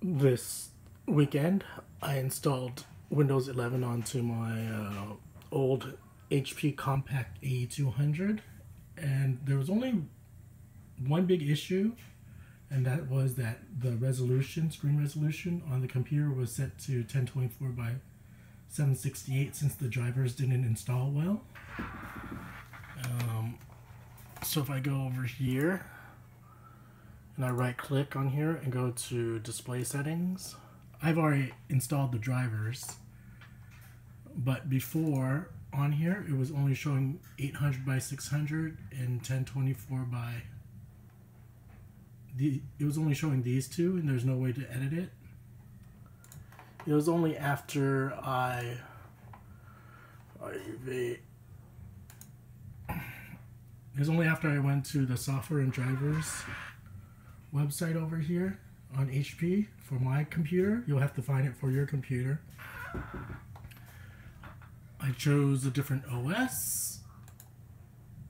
This weekend, I installed Windows 11 onto my old HP Compaq E200, and there was only one big issue, and that was that the resolution, screen resolution on the computer was set to 1024 by 768 since the drivers didn't install well. So if I go over here, and I right click on here and go to display settings. I've already installed the drivers, but before on here it was only showing 800 by 600 and 1024 by it was only showing these two, and there's no way to edit it. It was only after I went to the software and drivers website over here on HP for my computer. You'll have to find it for your computer. I chose a different OS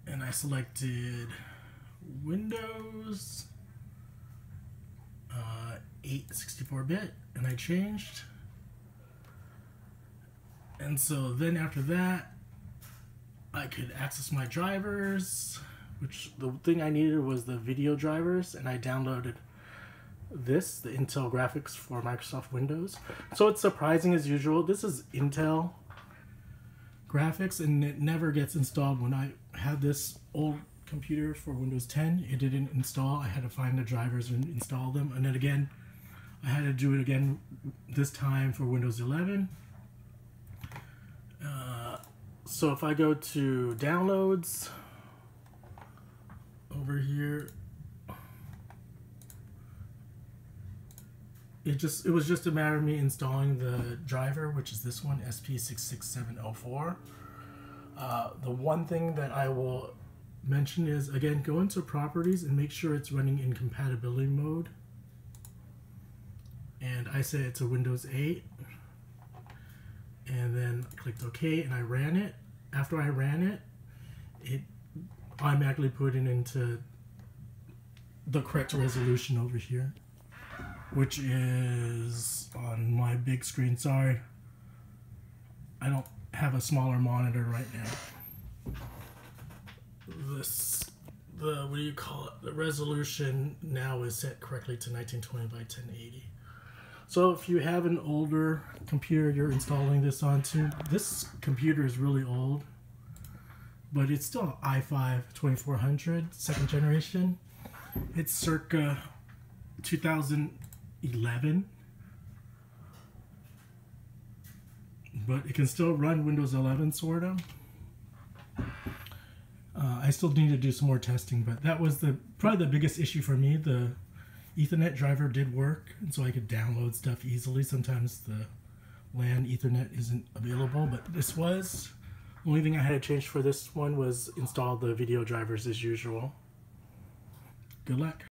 and I selected Windows 8 64-bit, and I changed. And so then after that I could access my drivers, which the thing I needed was the video drivers, and I downloaded this, the Intel Graphics for Microsoft Windows. So it's surprising as usual. This is Intel Graphics, and it never gets installed. When I had this old computer for Windows 10, it didn't install. I had to find the drivers and install them, and then again, I had to do it again this time for Windows 11. So if I go to downloads, over here it was just a matter of me installing the driver, which is this one, SP66704. The one thing that I will mention is, again, go into properties and make sure it's running in compatibility mode, and I say it's a Windows 8, and then I clicked OK and I ran it. After I ran it, it automatically put it into the correct resolution over here, which is on my big screen. Sorry, I don't have a smaller monitor right now. The resolution now is set correctly to 1920 by 1080. So if you have an older computer you're installing this onto, this computer is really old, but it's still i5-2400, second generation. It's circa 2011, but it can still run Windows 11, sort of. I still need to do some more testing, but that was probably the biggest issue for me. The Ethernet driver did work, and so I could download stuff easily. Sometimes the LAN Ethernet isn't available, but this was. Only thing I had to change for this one was install the video drivers as usual. Good luck.